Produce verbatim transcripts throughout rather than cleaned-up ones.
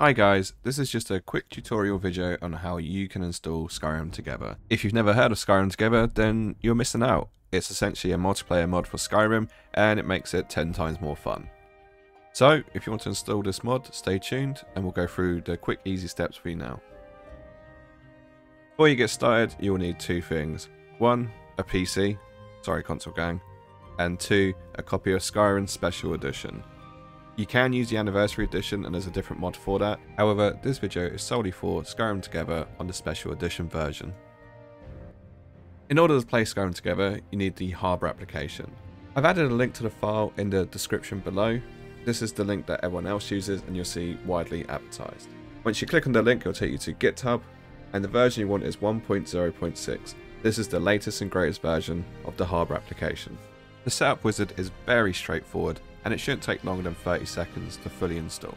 Hi guys, this is just a quick tutorial video on how you can install Skyrim Together. If you've never heard of Skyrim Together, then you're missing out. It's essentially a multiplayer mod for Skyrim and it makes it ten times more fun. So if you want to install this mod, stay tuned and we'll go through the quick easy steps for you now. Before you get started, you will need two things. One, a P C, sorry console gang, and two, a copy of Skyrim Special Edition. You can use the Anniversary Edition and there's a different mod for that, however this video is solely for Skyrim Together on the Special Edition version. In order to play Skyrim Together, you need the Harbor application. I've added a link to the file in the description below. This is the link that everyone else uses and you'll see widely advertised. Once you click on the link, it'll take you to GitHub, and the version you want is one point zero point six. This is the latest and greatest version of the Harbor application. The setup wizard is very straightforward, and it shouldn't take longer than thirty seconds to fully install.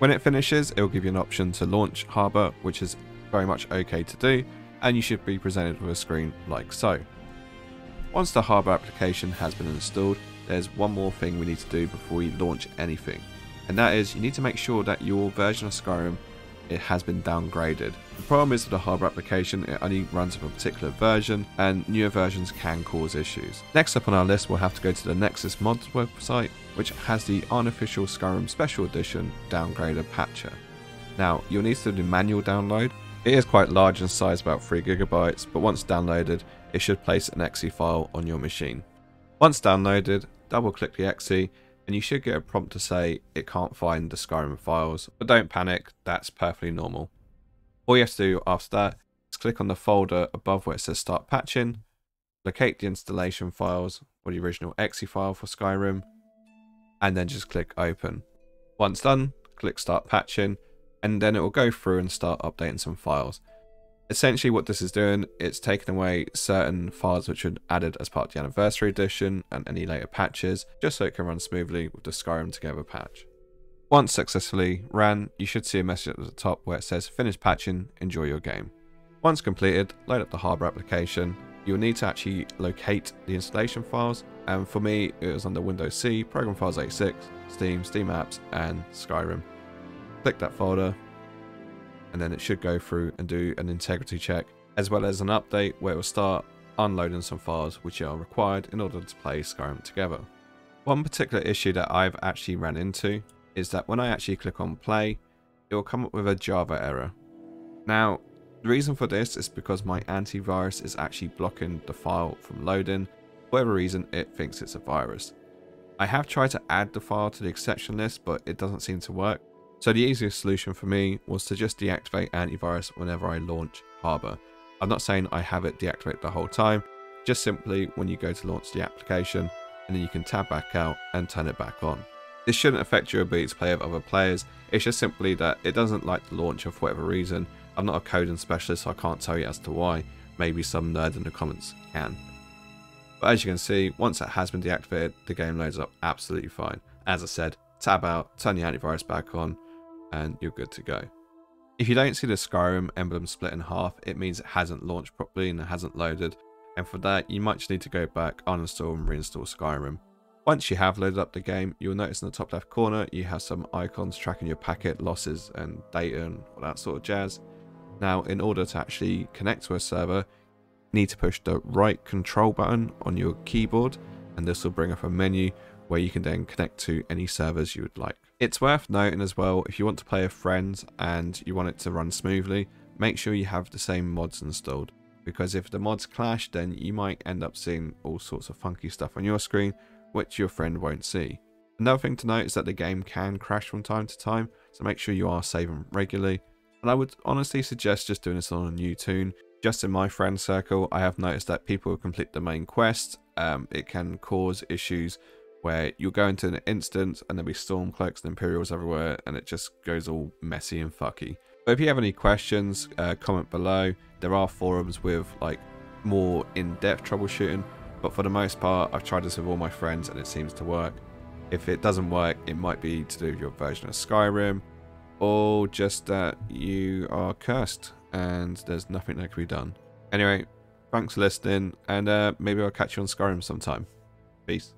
When it finishes, it will give you an option to launch Harbor, which is very much okay to do, and you should be presented with a screen like so. Once the Harbor application has been installed, there's one more thing we need to do before we launch anything, and that is you need to make sure that your version of Skyrim it has been downgraded. The problem is with the Harbor application, it only runs with a particular version and newer versions can cause issues. Next up on our list, we'll have to go to the Nexus Mods website, which has the Unofficial Skyrim Special Edition Downgrader patcher. Now, you'll need to do the manual download. It is quite large in size, about three gigabytes, but once downloaded, it should place an .exe file on your machine. Once downloaded, double click the .exe, and you should get a prompt to say it can't find the Skyrim files, but don't panic, that's perfectly normal. All you have to do after that is click on the folder above where it says start patching, locate the installation files or the original .exe file for Skyrim, and then just click open. Once done, click start patching, and then it will go through and start updating some files. Essentially what this is doing, it's taking away certain files which were added as part of the Anniversary Edition and any later patches, just so it can run smoothly with the Skyrim Together patch. Once successfully ran, you should see a message at the top where it says finish patching, enjoy your game. Once completed, load up the Harbor application. You'll need to actually locate the installation files, and for me it was under Windows C, Program Files eighty-six, Steam, Steam Apps and Skyrim. Click that folder, and then it should go through and do an integrity check, as well as an update where it will start unloading some files which are required in order to play Skyrim Together. One particular issue that I've actually ran into is that when I actually click on play, it will come up with a Java error. Now, the reason for this is because my antivirus is actually blocking the file from loading. For whatever reason, it thinks it's a virus. I have tried to add the file to the exception list, but it doesn't seem to work. So the easiest solution for me was to just deactivate antivirus whenever I launch Harbor. I'm not saying I have it deactivate the whole time, just simply when you go to launch the application, and then you can tab back out and turn it back on. This shouldn't affect your ability to play with other players, it's just simply that it doesn't like the launcher for whatever reason. I'm not a coding specialist, so I can't tell you as to why. Maybe some nerd in the comments can. But as you can see, once it has been deactivated, the game loads up absolutely fine. As I said, tab out, turn the antivirus back on, and you're good to go. If you don't see the Skyrim emblem split in half, it means it hasn't launched properly and it hasn't loaded, and for that you might just need to go back, uninstall and reinstall Skyrim. Once you have loaded up the game, you'll notice in the top left corner you have some icons tracking your packet losses and data and all that sort of jazz. Now, in order to actually connect to a server, you need to push the right control button on your keyboard, and this will bring up a menu where you can then connect to any servers you would like. It's worth noting as well, if you want to play with friends and you want it to run smoothly, make sure you have the same mods installed, because if the mods clash, then you might end up seeing all sorts of funky stuff on your screen, which your friend won't see. Another thing to note is that the game can crash from time to time, so make sure you are saving regularly. And I would honestly suggest just doing this on a new tune. Just in my friend circle, I have noticed that people who complete the main quest, um, it can cause issues where you'll go into an instance and there'll be storm cloaks and imperials everywhere and it just goes all messy and fucky. But if you have any questions, uh, comment below. There are forums with like more in-depth troubleshooting, but for the most part I've tried this with all my friends and it seems to work. If it doesn't work, it might be to do with your version of Skyrim, or just that you are cursed and there's nothing that can be done. Anyway, thanks for listening, and uh, maybe I'll catch you on Skyrim sometime. Peace.